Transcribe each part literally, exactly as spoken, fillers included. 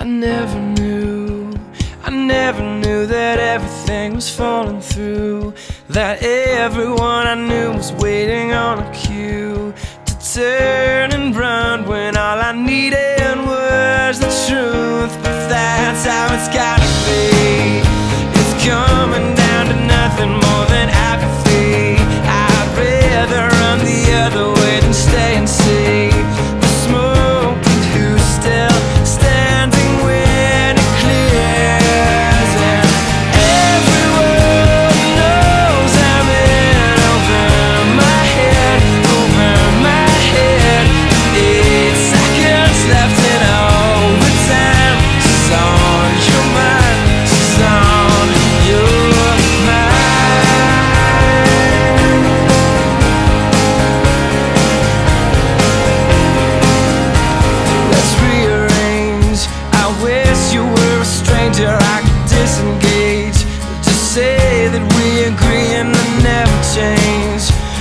I never knew, I never knew that everything was falling through, that everyone I knew was waiting on a cue to turn and run when all I needed was the truth. But that's how it's gotta be. It's coming down to nothing more than apathy. I'd rather run the other way than stay and see.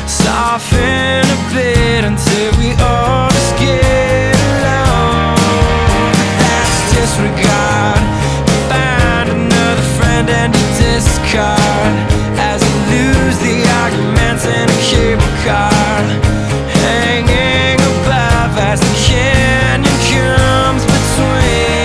Soften a bit until we all just get along. That's disregard. You find another friend and you discard as you lose the arguments in a cable car, hanging above as the canyon comes between.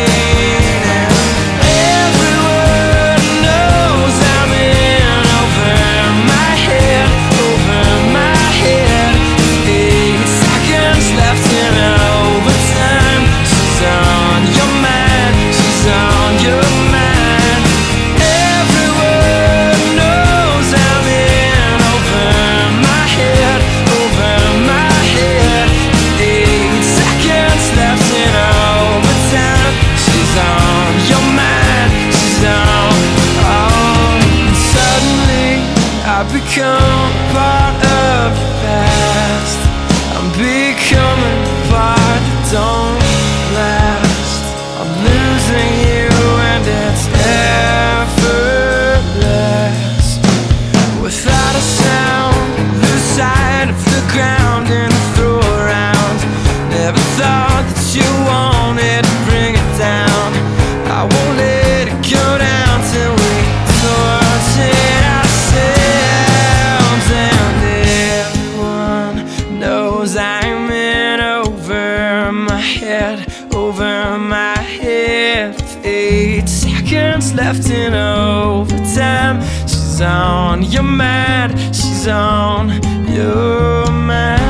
Become part of the past. I'm becoming part that don't last. I'm losing you and it's effortless. Without a sound, lose sight of the ground and the throw around. Never thought that you wanted to bring it down. I won't let it go down till we touch it. Over my head, eight seconds left in overtime. She's on your mind, she's on your mind.